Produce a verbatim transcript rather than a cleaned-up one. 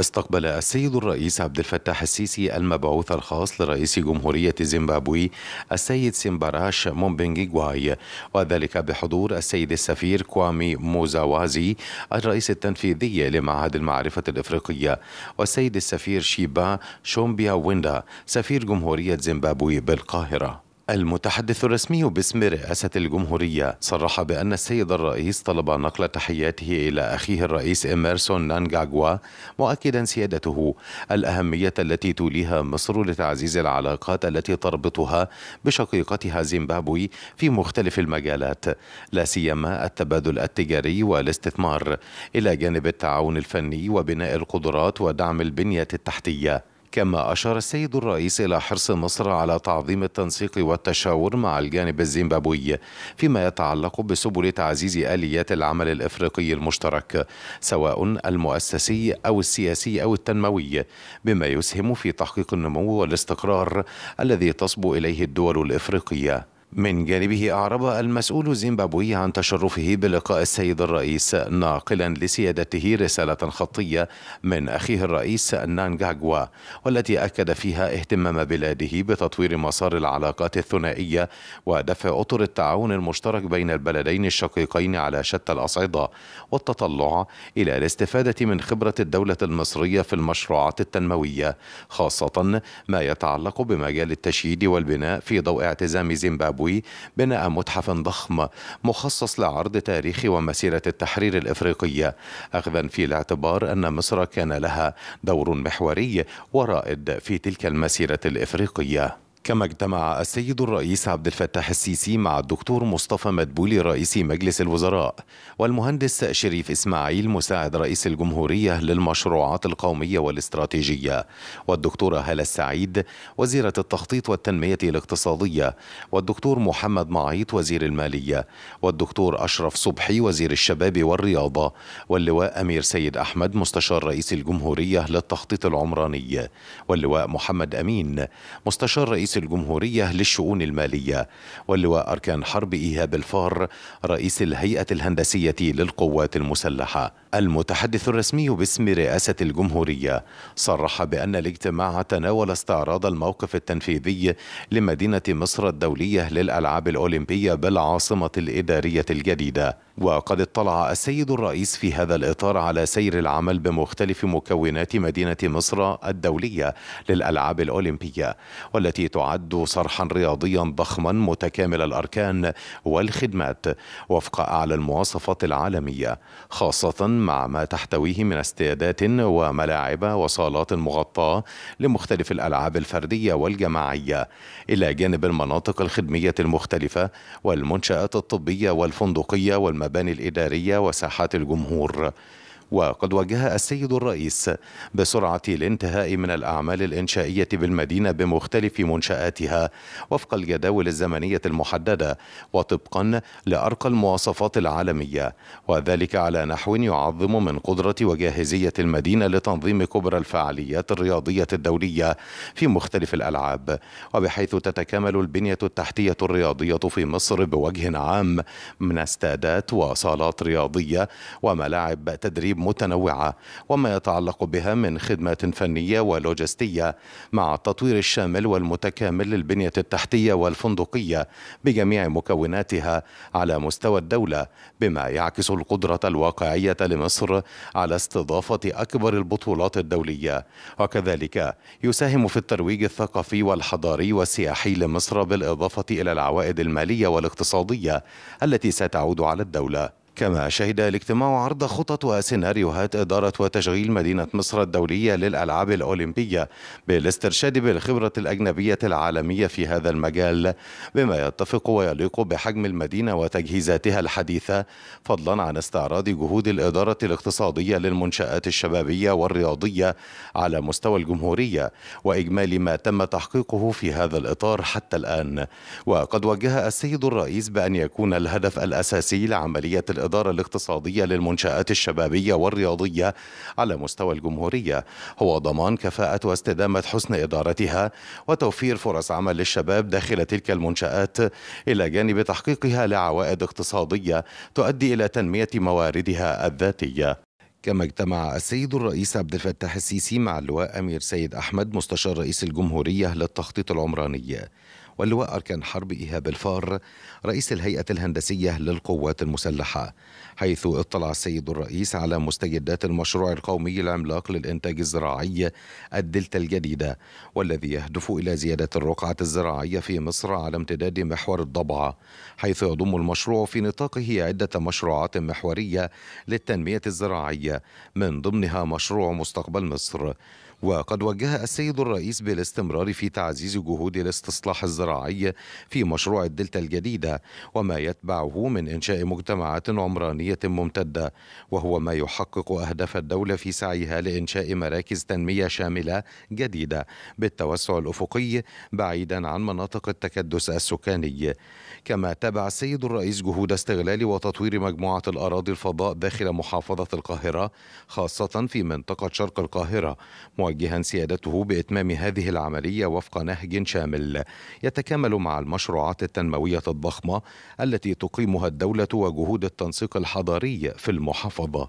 استقبل السيد الرئيس عبد الفتاح السيسي المبعوث الخاص لرئيس جمهورية زيمبابوي السيد سيمباراش مومبينغيغواي، وذلك بحضور السيد السفير كوامي موزاوازي الرئيس التنفيذي لمعهد المعرفة الإفريقية، والسيد السفير شيبا شومبيا ويندا سفير جمهورية زيمبابوي بالقاهرة. المتحدث الرسمي باسم رئاسة الجمهورية صرح بأن السيد الرئيس طلب نقل تحياته إلى أخيه الرئيس إميرسون نانجاجوا، مؤكدا سيادته الأهمية التي توليها مصر لتعزيز العلاقات التي تربطها بشقيقتها زيمبابوي في مختلف المجالات، لا سيما التبادل التجاري والاستثمار، إلى جانب التعاون الفني وبناء القدرات ودعم البنية التحتية. كما أشار السيد الرئيس إلى حرص مصر على تعظيم التنسيق والتشاور مع الجانب الزيمبابوي فيما يتعلق بسبل تعزيز آليات العمل الإفريقي المشترك سواء المؤسسي أو السياسي أو التنموي، بما يسهم في تحقيق النمو والاستقرار الذي تصبو إليه الدول الإفريقية. من جانبه أعرب المسؤول الزيمبابوي عن تشرفه بلقاء السيد الرئيس، ناقلا لسيادته رسالة خطية من أخيه الرئيس نانجاجوا، والتي أكد فيها اهتمام بلاده بتطوير مسار العلاقات الثنائية ودفع أطر التعاون المشترك بين البلدين الشقيقين على شتى الأصعدة، والتطلع إلى الاستفادة من خبرة الدولة المصرية في المشروعات التنموية، خاصة ما يتعلق بمجال التشييد والبناء في ضوء اعتزام زيمبابوي بناء متحف ضخم مخصص لعرض تاريخ ومسيرة التحرير الإفريقية، أخذا في الاعتبار أن مصر كان لها دور محوري ورائد في تلك المسيرة الإفريقية. كما اجتمع السيد الرئيس عبد الفتاح السيسي مع الدكتور مصطفى مدبولي رئيس مجلس الوزراء والمهندس شريف اسماعيل مساعد رئيس الجمهورية للمشروعات القومية والاستراتيجية، والدكتورة هلا السعيد وزيرة التخطيط والتنمية الاقتصادية، والدكتور محمد معيط وزير المالية، والدكتور اشرف صبحي وزير الشباب والرياضة، واللواء امير سيد احمد مستشار رئيس الجمهورية للتخطيط العمراني، واللواء محمد امين مستشار رئيس الجمهورية للشؤون المالية، واللواء أركان حرب إيهاب الفار رئيس الهيئة الهندسية للقوات المسلحة. المتحدث الرسمي باسم رئاسة الجمهورية صرح بأن الاجتماع تناول استعراض الموقف التنفيذي لمدينة مصر الدولية للألعاب الأولمبية بالعاصمة الإدارية الجديدة، وقد اطلع السيد الرئيس في هذا الإطار على سير العمل بمختلف مكونات مدينة مصر الدولية للألعاب الأولمبية، والتي تعد صرحا رياضيا ضخما متكامل الأركان والخدمات وفق أعلى المواصفات العالمية، خاصة مع ما تحتويه من استادات وملاعب وصالات مغطاة لمختلف الألعاب الفردية والجماعية، إلى جانب المناطق الخدمية المختلفة والمنشآت الطبية والفندقية والمناطق المباني الإدارية وساحات الجمهور. وقد وجه السيد الرئيس بسرعة الانتهاء من الأعمال الإنشائية بالمدينة بمختلف منشآتها وفق الجداول الزمنية المحددة وطبقا لأرقى المواصفات العالمية، وذلك على نحو يعظم من قدرة وجاهزية المدينة لتنظيم كبرى الفعاليات الرياضية الدولية في مختلف الألعاب، وبحيث تتكامل البنية التحتية الرياضية في مصر بوجه عام من استادات وصالات رياضية وملاعب تدريب متنوعة وما يتعلق بها من خدمات فنية ولوجستية، مع التطوير الشامل والمتكامل للبنية التحتية والفندقية بجميع مكوناتها على مستوى الدولة، بما يعكس القدرة الواقعية لمصر على استضافة أكبر البطولات الدولية، وكذلك يساهم في الترويج الثقافي والحضاري والسياحي لمصر بالإضافة إلى العوائد المالية والاقتصادية التي ستعود على الدولة. كما شهد الاجتماع عرض خطط وسيناريوهات إدارة وتشغيل مدينة مصر الدولية للألعاب الأولمبية بالاسترشاد بالخبرة الأجنبية العالمية في هذا المجال، بما يتفق ويليق بحجم المدينة وتجهيزاتها الحديثة، فضلا عن استعراض جهود الإدارة الاقتصادية للمنشآت الشبابية والرياضية على مستوى الجمهورية وإجمالي ما تم تحقيقه في هذا الإطار حتى الآن. وقد وجه السيد الرئيس بأن يكون الهدف الأساسي لعملية الإدارة الإدارة الاقتصادية للمنشآت الشبابية والرياضية على مستوى الجمهورية هو ضمان كفاءة واستدامة حسن إدارتها وتوفير فرص عمل للشباب داخل تلك المنشآت، إلى جانب تحقيقها لعوائد اقتصادية تؤدي إلى تنمية مواردها الذاتية. كما اجتمع السيد الرئيس عبد الفتاح السيسي مع اللواء امير سيد احمد مستشار رئيس الجمهورية للتخطيط العمراني، واللواء أركان حرب إيهاب الفار رئيس الهيئة الهندسية للقوات المسلحة، حيث اطلع السيد الرئيس على مستجدات المشروع القومي العملاق للإنتاج الزراعي الدلتا الجديدة، والذي يهدف إلى زيادة الرقعة الزراعية في مصر على امتداد محور الضبعة، حيث يضم المشروع في نطاقه عدة مشروعات محورية للتنمية الزراعية من ضمنها مشروع مستقبل مصر. وقد وجه السيد الرئيس بالاستمرار في تعزيز جهود الاستصلاح الزراعي في مشروع الدلتا الجديدة وما يتبعه من إنشاء مجتمعات عمرانية ممتدة، وهو ما يحقق أهداف الدولة في سعيها لإنشاء مراكز تنمية شاملة جديدة بالتوسع الأفقي بعيدا عن مناطق التكدس السكاني. كما تابع السيد الرئيس جهود استغلال وتطوير مجموعة الأراضي الفضاء داخل محافظة القاهرة، خاصة في منطقة شرق القاهرة، موجها سيادته بإتمام هذه العملية وفق نهج شامل يتكامل مع المشروعات التنموية الضخمة التي تقيمها الدولة وجهود التنسيق الحضري في المحافظة.